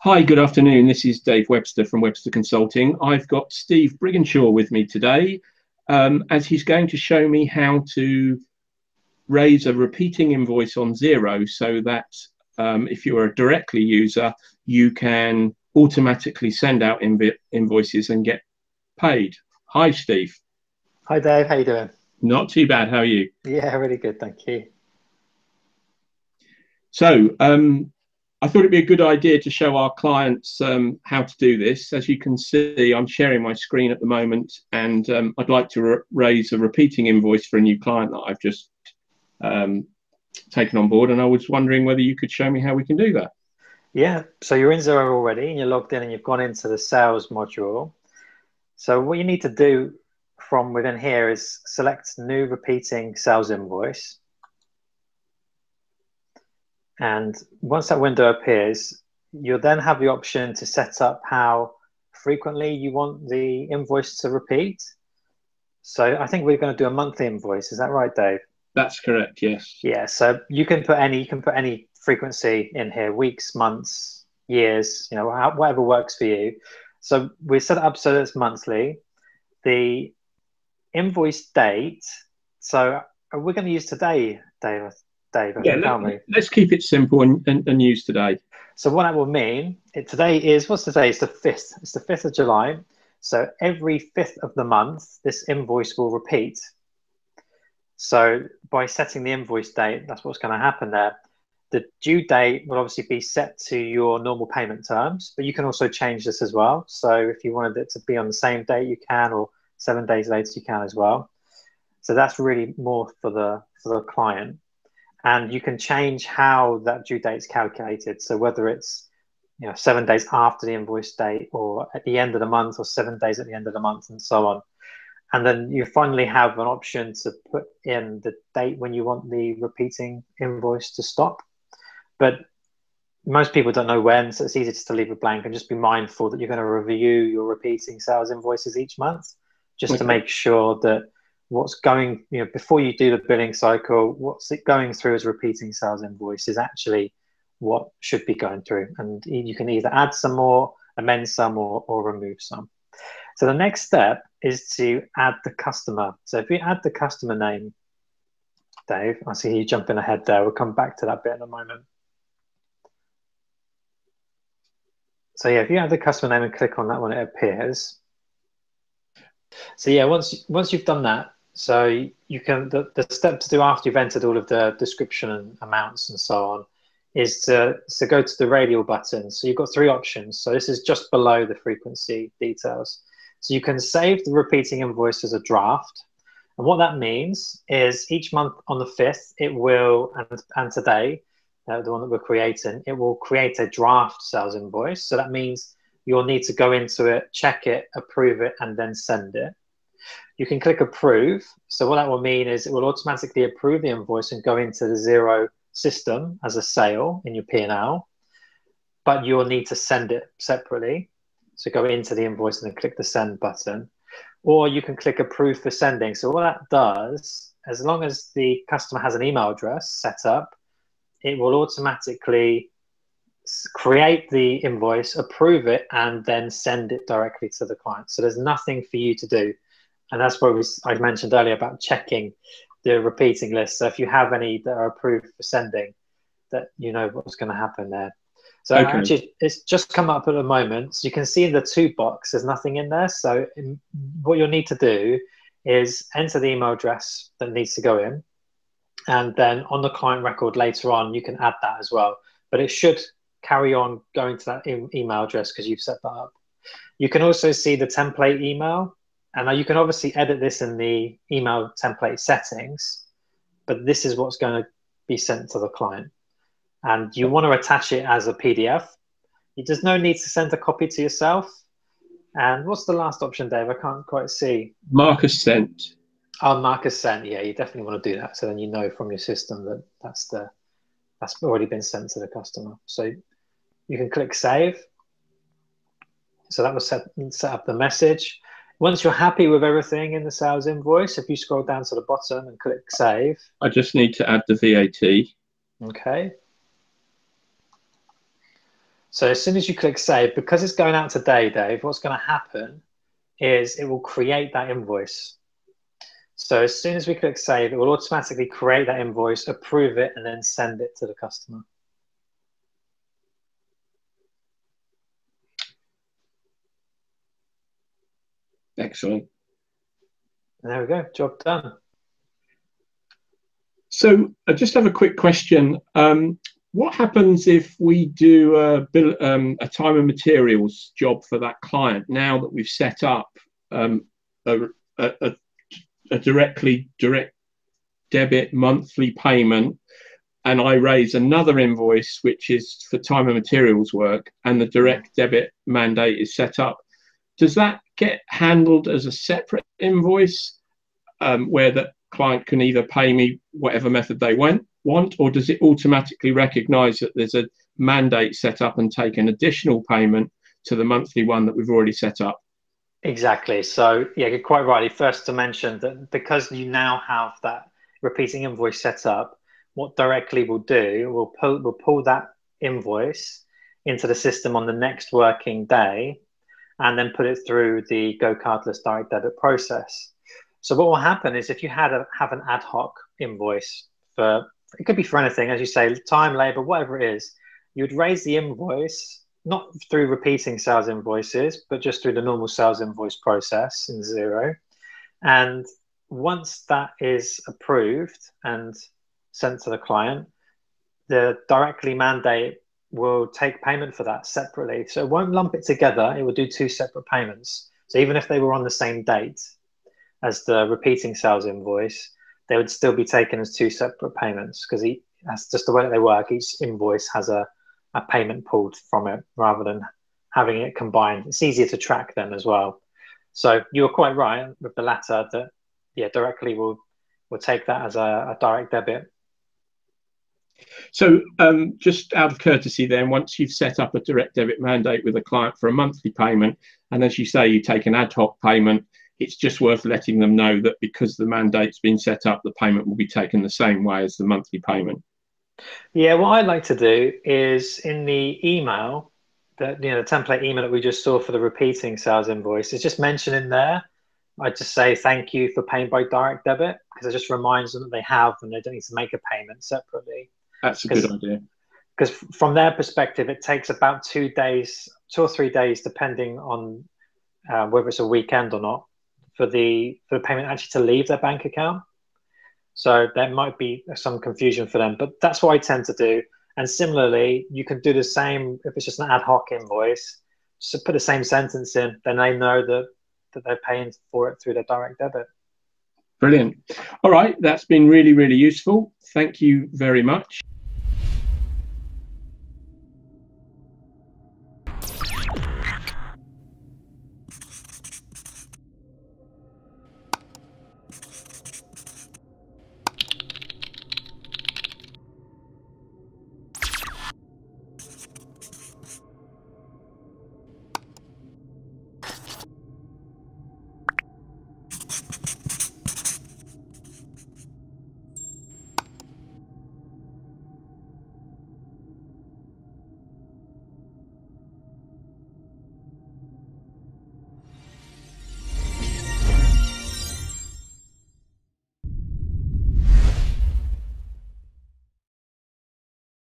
Hi, good afternoon. This is Dave Webster from Webster Consulting. I've got Steve Brigginshaw with me today as he's going to show me how to raise a repeating invoice on Xero so that if you're a Directli user, you can automatically send out invoices and get paid. Hi, Steve. Hi, Dave. How you doing? Not too bad. How are you? Yeah, really good. Thank you. So, I thought it'd be a good idea to show our clients how to do this. As you can see, I'm sharing my screen at the moment, and I'd like to raise a repeating invoice for a new client that I've just taken on board, and I was wondering whether you could show me how we can do that. Yeah, so you're in Xero already, and you're logged in, and you've gone into the sales module. So what you need to do from within here is select new repeating sales invoice. And once that window appears, you'll then have the option to set up how frequently you want the invoice to repeat. So I think we're going to do a monthly invoice. Is that right, Dave? That's correct, yes. Yeah, so you can put any frequency in here, weeks, months, years, you know, whatever works for you. So we set it up so that it's monthly. The invoice date, so we're going to use today, Dave. Let's keep it simple and use today. So what that will mean, today is the 5th. It's the 5th of July. So every 5th of the month, this invoice will repeat. So by setting the invoice date, that's what's going to happen there. The due date will obviously be set to your normal payment terms, but you can also change this as well. So if you wanted it to be on the same day, you can, or 7 days later, you can as well. So that's really more for the client. And you can change how that due date is calculated. So whether it's 7 days after the invoice date, or at the end of the month, or 7 days at the end of the month, and so on. And then you finally have an option to put in the date when you want the repeating invoice to stop. But most people don't know when, so it's easy just to leave it blank and just be mindful that you're going to review your repeating sales invoices each month, just to make sure that what's going, before you do the billing cycle, what's it going through as repeating sales invoice is actually what should be going through. And you can either add some more, amend some, or remove some. So the next step is to add the customer. So if you add the customer name, Dave, I see you jumping ahead there. We'll come back to that bit in a moment. So yeah, if you add the customer name and click on that one, it appears. So yeah, once you've done that, so you can, the step to do after you've entered all of the description and amounts and so on is to go to the radial button. So you've got three options. So this is just below the frequency details. So you can save the repeating invoice as a draft. And what that means is each month on the 5th, it will, and today, the one that we're creating, it will create a draft sales invoice. So that means you'll need to go into it, check it, approve it, and then send it. You can click approve. So what that will mean is it will automatically approve the invoice and go into the Xero system as a sale in your P&L, but you'll need to send it separately. So go into the invoice and then click the send button. Or you can click approve for sending. So what that does, as long as the customer has an email address set up, it will automatically create the invoice, approve it, and then send it directly to the client. So there's nothing for you to do. And that's what I mentioned earlier about checking the repeating list. So if you have any that are approved for sending, that you know what's going to happen there. So okay. Actually, it's just come up at the moment. So you can see in the to box, there's nothing in there. So what you'll need to do is enter the email address that needs to go in. And then on the client record later on, you can add that as well. But it should carry on going to that email address because you've set that up. You can also see the template email, and you can obviously edit this in the email template settings, but this is what's going to be sent to the client. And you want to attach it as a PDF. There's no need to send a copy to yourself. And what's the last option, Dave? I can't quite see. Mark as sent. Oh, mark as sent. Yeah, you definitely want to do that. So then you know from your system that that's already been sent to the customer. So you can click save. So that will set up the message. Once you're happy with everything in the sales invoice, if you scroll down to the bottom and click save. I just need to add the VAT. Okay. So as soon as you click save, because it's going out today, Dave, what's going to happen is it will create that invoice. So as soon as we click save, it will automatically create that invoice, approve it, and then send it to the customer. Excellent. And there we go, job done. So I just have a quick question. What happens if we do a time and materials job for that client now that we've set up a direct debit monthly payment, and I raise another invoice which is for time and materials work, and the direct debit mandate is set up? Does that get handled as a separate invoice where the client can either pay me whatever method they want, or does it automatically recognize that there's a mandate set up and take an additional payment to the monthly one that we've already set up? Exactly. So yeah, you're quite rightly first to mention that because you now have that repeating invoice set up, what Directli will do, will pull that invoice into the system on the next working day and then put it through the GoCardless direct debit process. So what will happen is if you have an ad hoc invoice for, it could be for anything, as you say, time, labor, whatever it is, you'd raise the invoice, not through repeating sales invoices, but just through the normal sales invoice process in Xero. And once that is approved and sent to the client, the Directli mandate will take payment for that separately. So it won't lump it together. It will do two separate payments. So even if they were on the same date as the repeating sales invoice, they would still be taken as two separate payments, because that's just the way that they work. Each invoice has a payment pulled from it rather than having it combined. It's easier to track them as well. So you're quite right with the latter, that yeah, Directli will take that as a direct debit. So just out of courtesy then, once you've set up a direct debit mandate with a client for a monthly payment, and as you say, you take an ad hoc payment, it's just worth letting them know that because the mandate's been set up, the payment will be taken the same way as the monthly payment. Yeah, what I'd like to do is in the email, the template email that we just saw for the repeating sales invoice, it's just mentioned in there. I just say thank you for paying by direct debit, because it just reminds them that they have and they don't need to make a payment separately. That's a good idea. Because from their perspective, it takes about 2 days, 2 or 3 days, depending on whether it's a weekend or not, for the payment actually to leave their bank account. So there might be some confusion for them, but that's what I tend to do. And similarly, you can do the same if it's just an ad hoc invoice, just put the same sentence in, then they know that they're paying for it through their direct debit. Brilliant. All right, that's been really, really useful. Thank you very much.